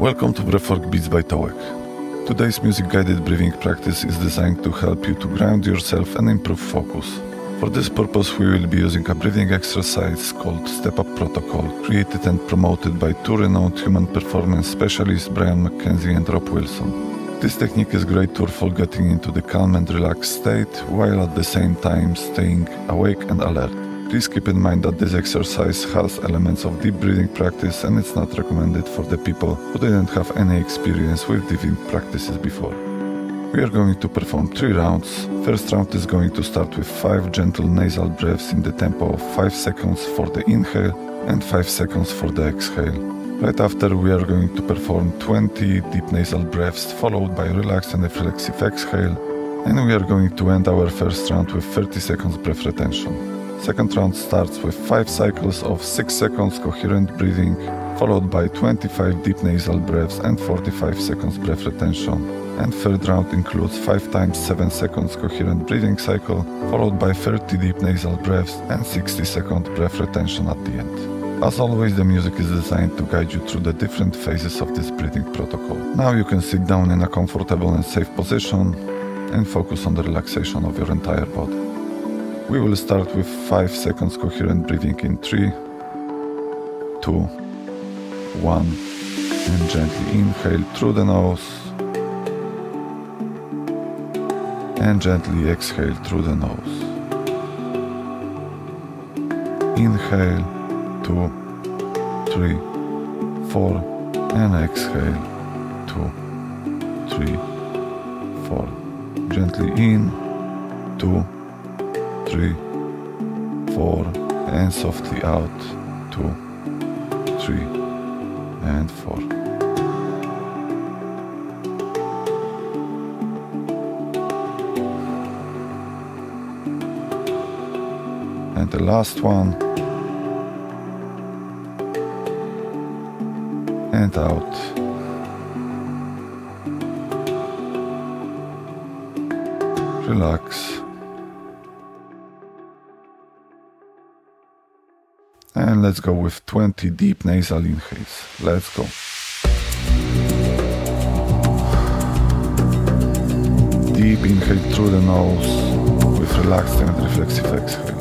Welcome to Breathwork Beats by Touek. Today's music-guided breathing practice is designed to help you to ground yourself and improve focus. For this purpose, we will be using a breathing exercise called Step Up Protocol, created and promoted by two renowned human performance specialists Brian Mackenzie and Rob Wilson. This technique is great tool for getting into the calm and relaxed state, while at the same time staying awake and alert. Please keep in mind that this exercise has elements of deep breathing practice and it's not recommended for the people who didn't have any experience with breathing practices before. We are going to perform 3 rounds. First round is going to start with 5 gentle nasal breaths in the tempo of 5 seconds for the inhale and 5 seconds for the exhale. Right after, we are going to perform 20 deep nasal breaths followed by relaxed and reflexive exhale, and we are going to end our first round with 30 seconds breath retention. Second round starts with 5 cycles of 6 seconds coherent breathing followed by 25 deep nasal breaths and 45 seconds breath retention. And third round includes 5 times 7 seconds coherent breathing cycle, followed by 30 deep nasal breaths and 60-second breath retention at the end. As always, the music is designed to guide you through the different phases of this breathing protocol. Now you can sit down in a comfortable and safe position and focus on the relaxation of your entire body. We will start with 5 seconds coherent breathing in 3, 2, 1, and gently inhale through the nose, and gently exhale through the nose. Inhale, 2, 3, 4, and exhale, 2, 3, 4. Gently in, 2, 3, 4, and softly out, 2, 3, and 4. And the last one, and out. Relax. And let's go with 20 deep nasal inhales. Let's go. Deep inhale through the nose with relaxed and reflexive exhale.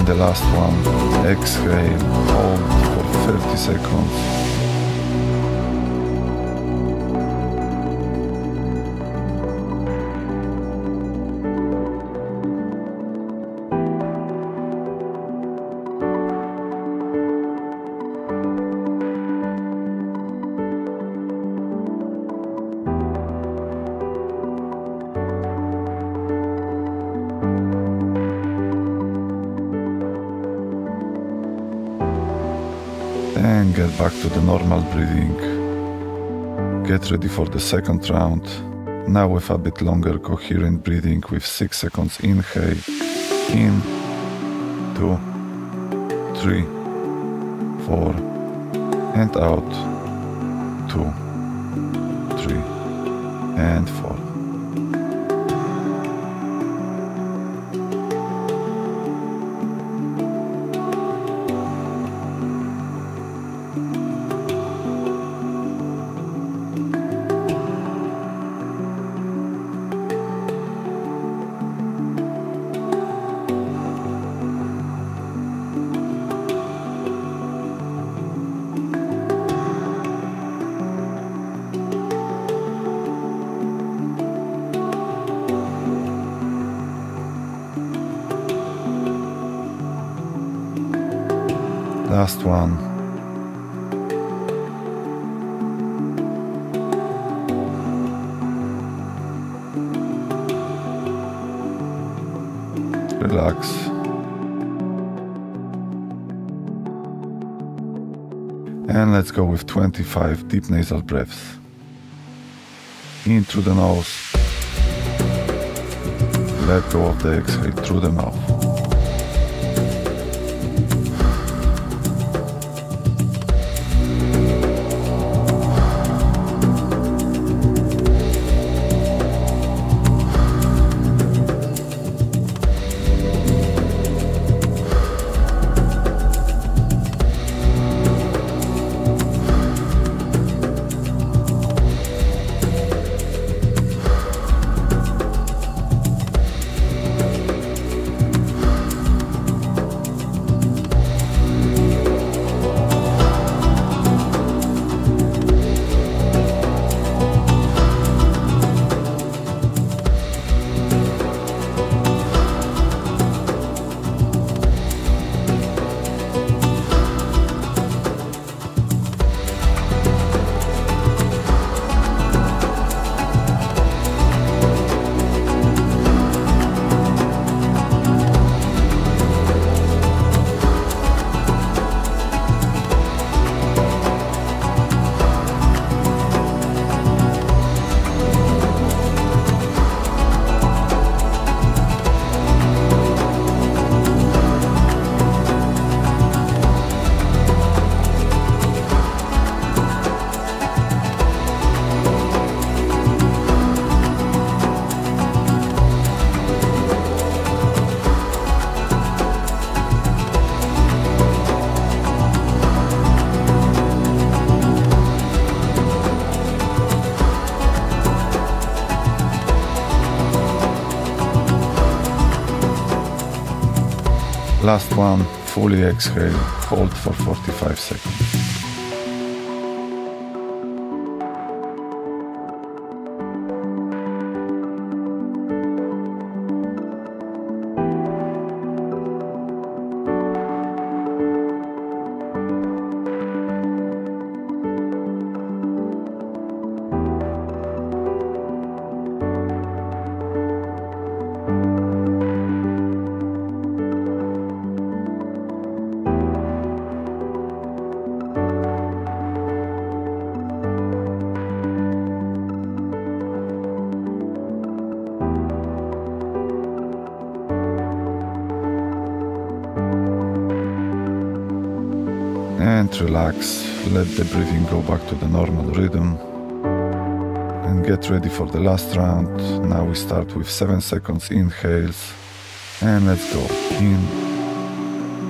The last one, exhale, hold for 30 seconds. And get back to the normal breathing. Get ready for the second round. Now with a bit longer coherent breathing with 6 seconds inhale. In, 2, 3, 4, and out, 2, 3, and 4. last one. Relax. And let's go with 25 deep nasal breaths. In through the nose. Let go of the exhale through the mouth. Last one, fully exhale, hold for 45 seconds. And relax, let the breathing go back to the normal rhythm. And get ready for the last round. Now we start with 7 seconds inhales. And let's go. In,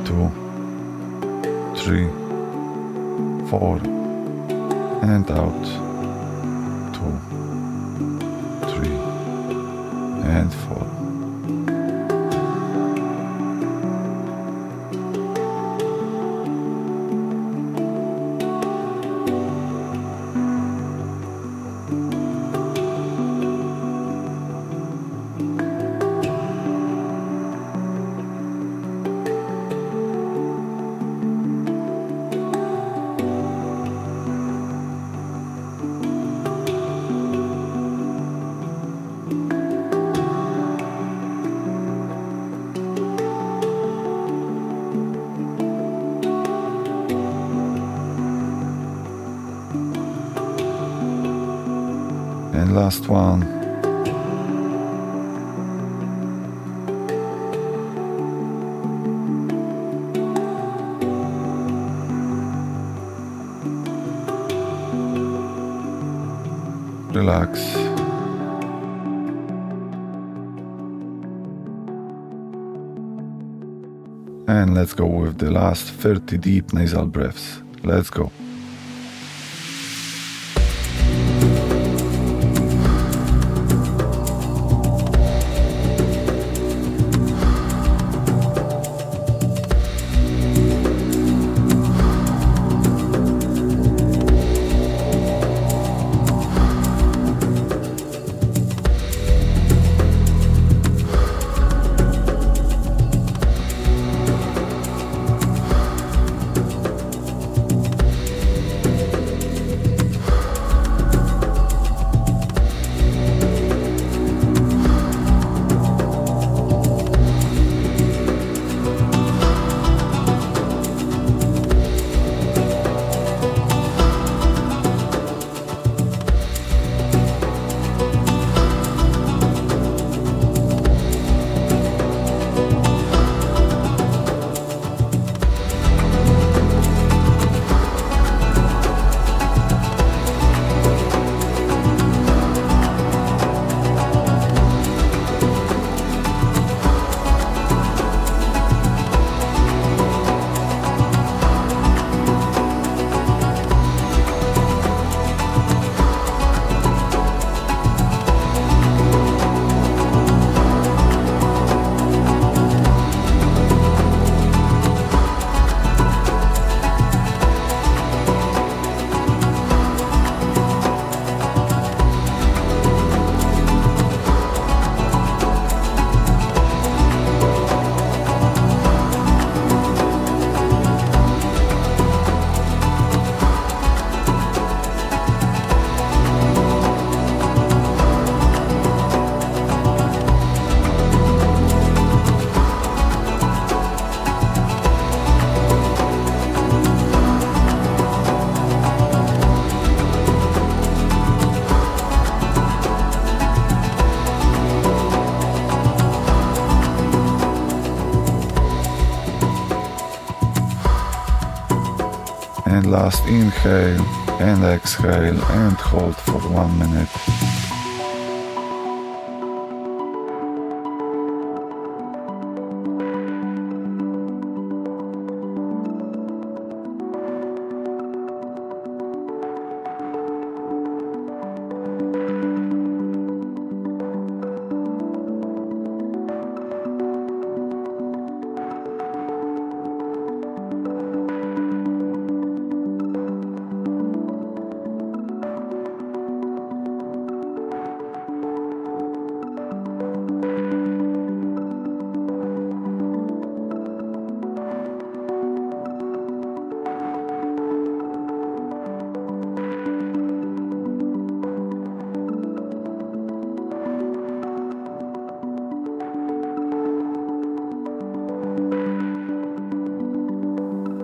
2, 3, 4. And out, 2, 3, and 4. And last one. Relax. And let's go with the last 30 deep nasal breaths. Let's go. and last inhale and exhale, and hold for 1 minute.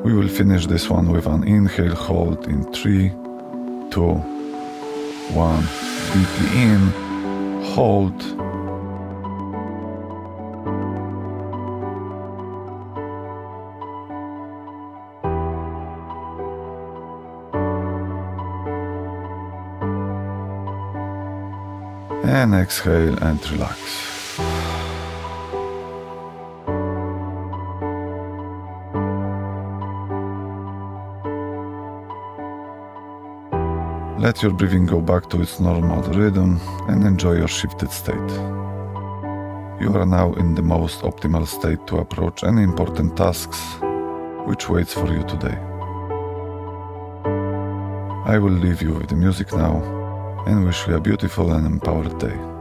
We will finish this one with an inhale, hold in 3, 2, 1, deeply in, hold, and exhale and relax. Let your breathing go back to its normal rhythm and enjoy your shifted state. You are now in the most optimal state to approach any important tasks which waits for you today. I will leave you with the music now and wish you a beautiful and empowered day.